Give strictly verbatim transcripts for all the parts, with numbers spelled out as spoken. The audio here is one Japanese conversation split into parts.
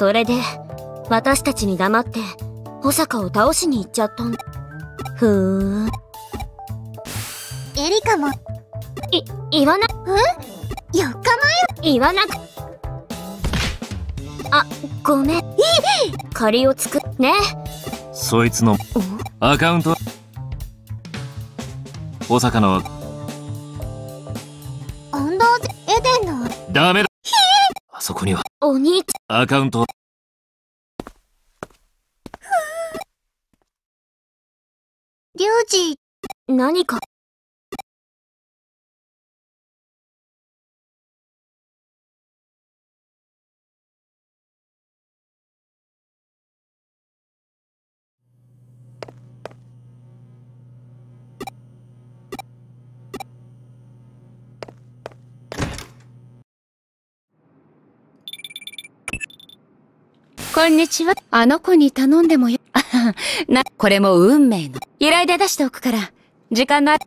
それで私たちに黙って保坂を倒しに行っちゃったんだ。ふーん。エリカもい言わなえよっかまえ言わなくあごめんいい借りを作っねそいつのアカウント保坂の温度エデンのダメだあそこにはお兄ちゃんアカウントリュウジ何かこんにちは。あの子に頼んでもよ。な、これも運命の。依頼で出しておくから、時間のある。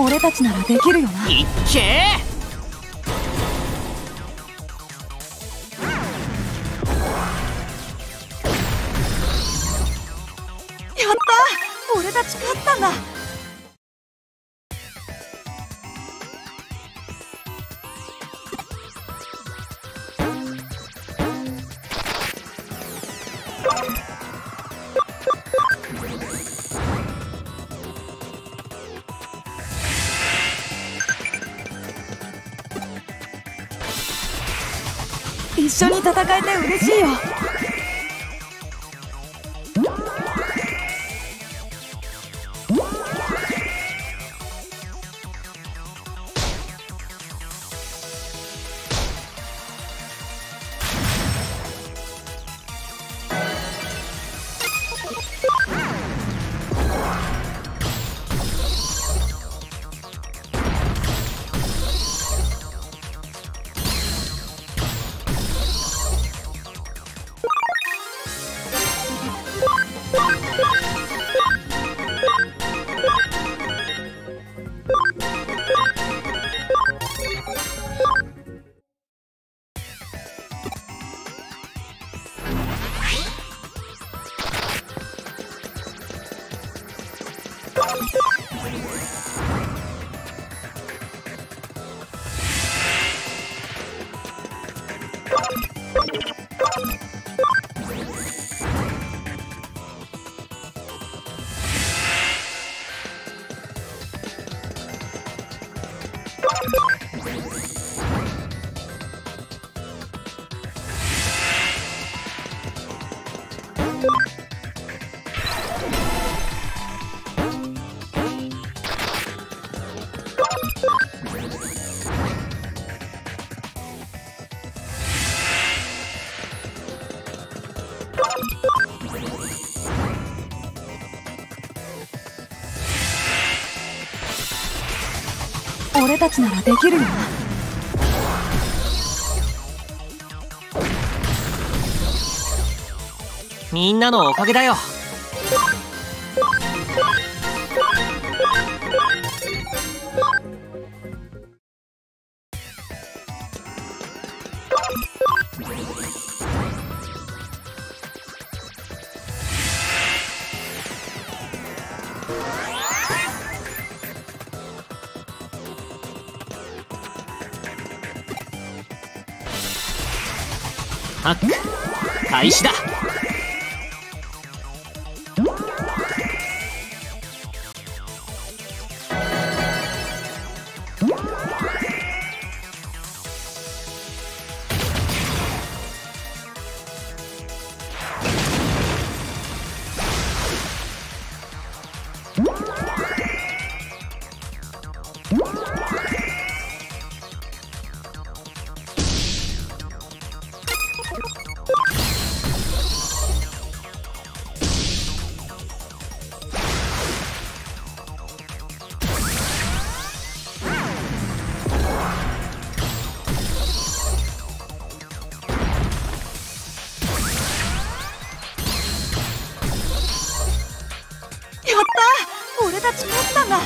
俺たちならできるよな。いっけー。俺たち勝ったんだ。一緒に戦えて嬉しいよ。俺たちならできるよな。みんなのおかげだよ。ハック開始だ。俺たち勝ったんだ。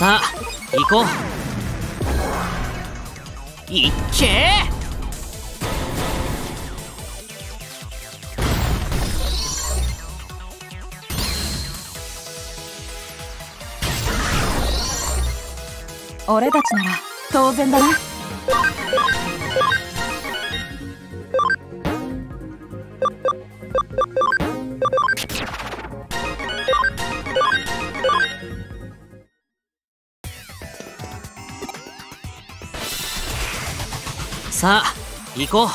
さあ行こう。いっけー。俺たちなら当然だな。さあ行こう。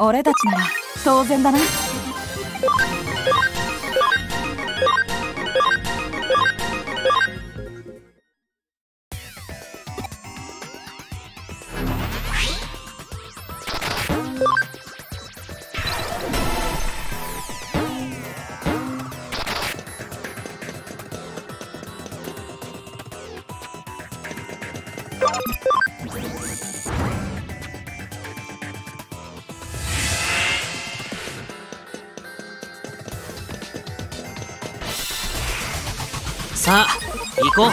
俺たちなら当然だな。さあ行こう。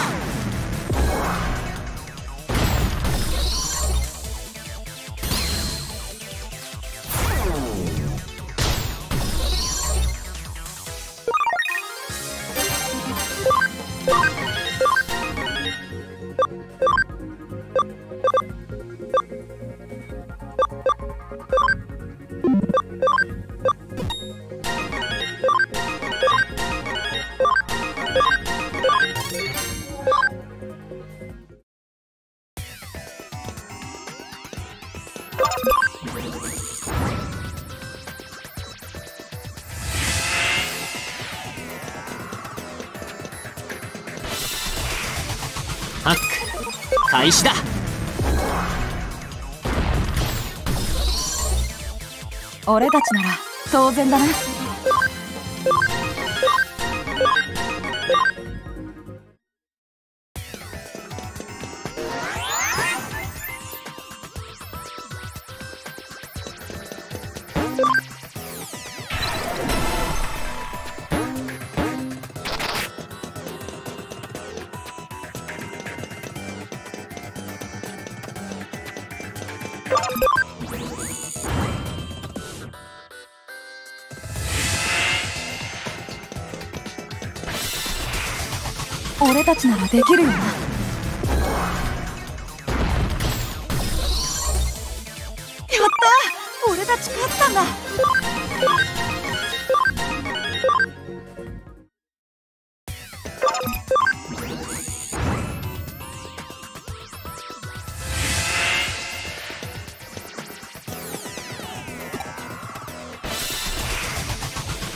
ハック開始だ。俺たちなら当然だな。俺たちならできるよな。やったー、俺たち勝ったんだ。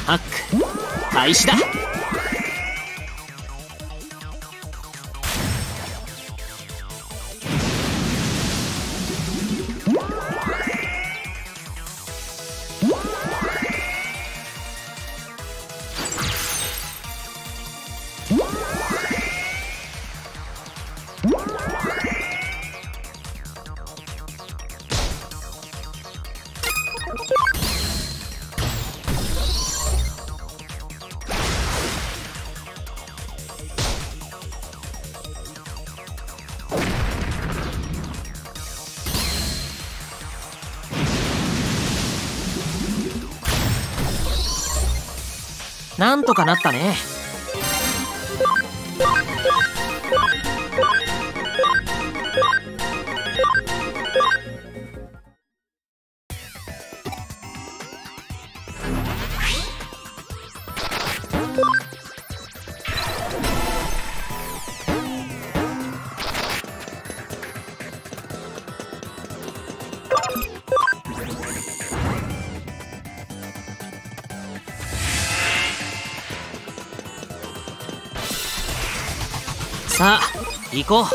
ハック開始だ。なんとかなったね。さあ行こう。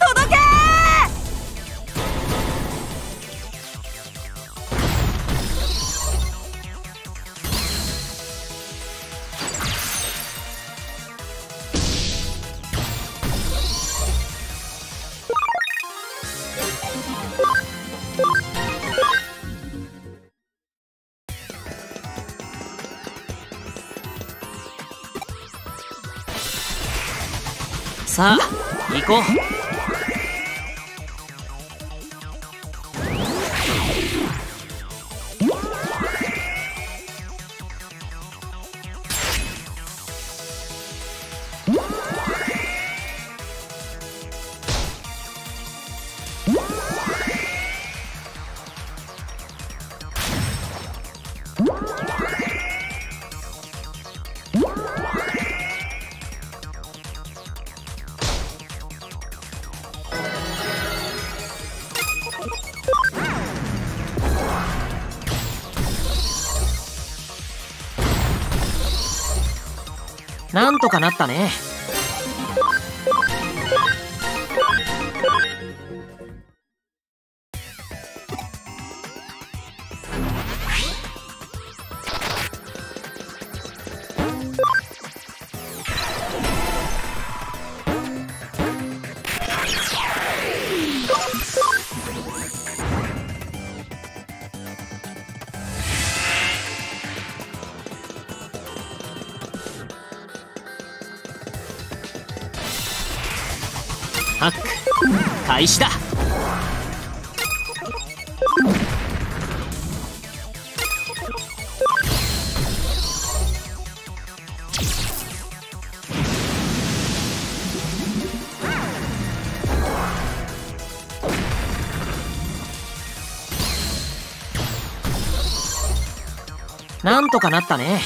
届けー。さあ行こう。なんとかなったね。ハック開始だ。なんとかなったね。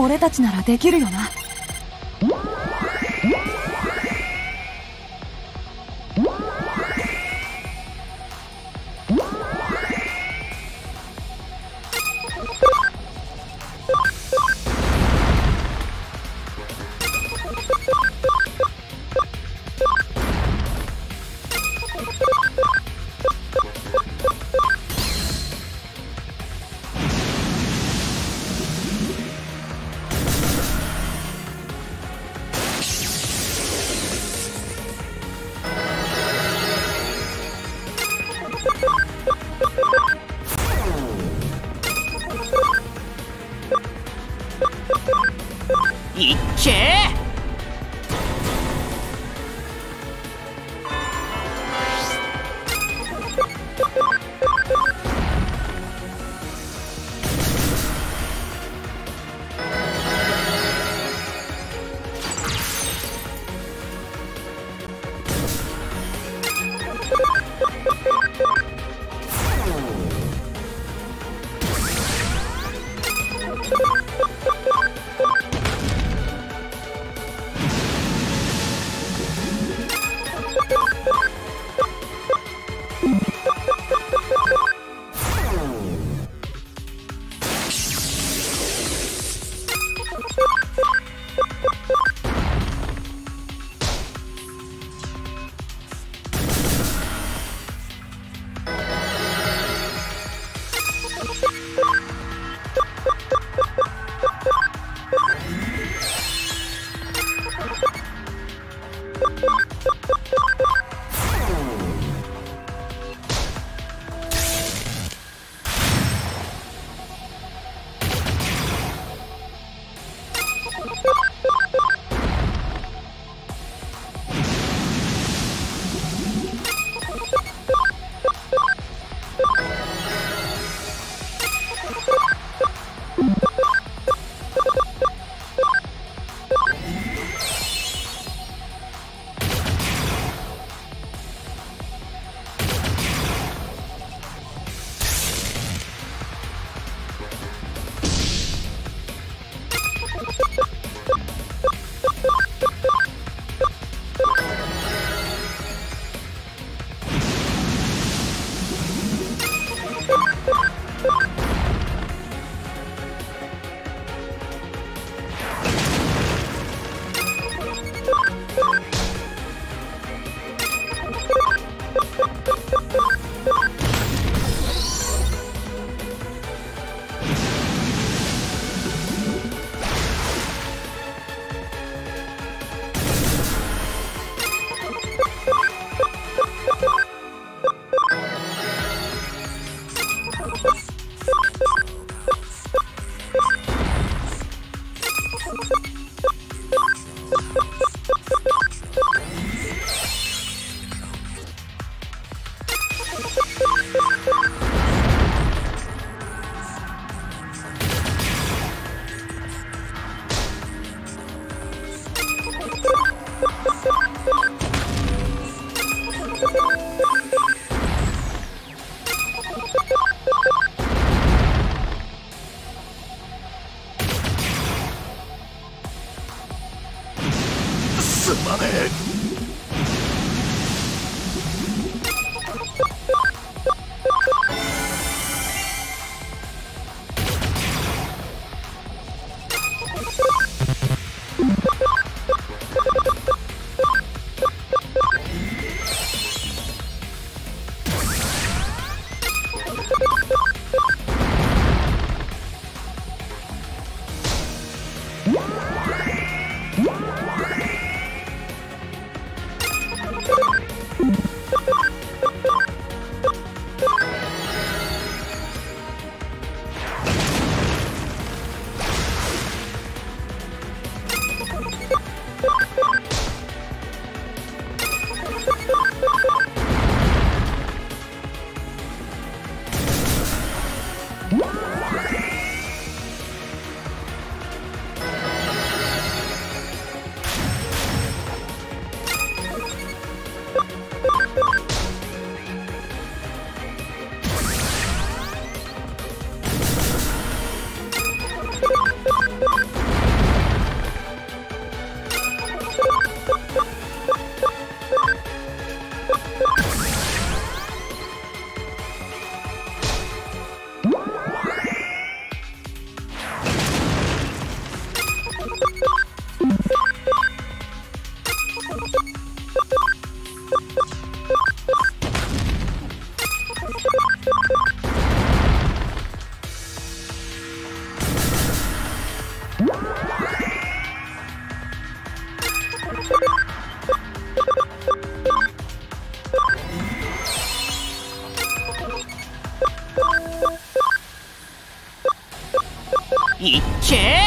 俺たちならできるよな。いっけー。いっけー。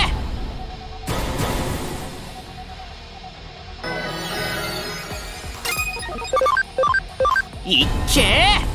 いっけいっけー。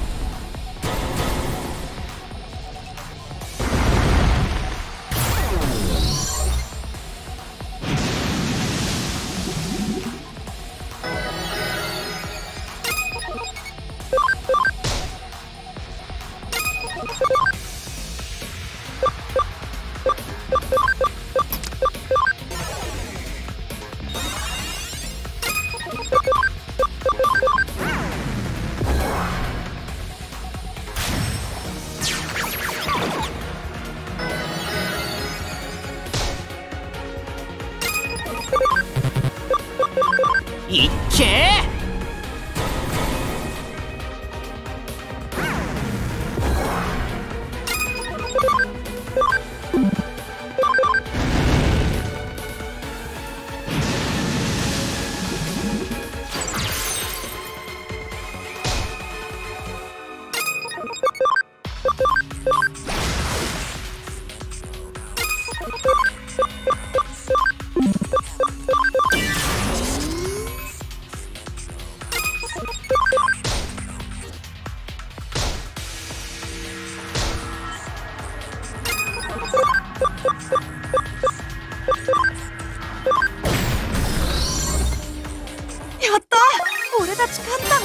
やったー、俺たち勝ったん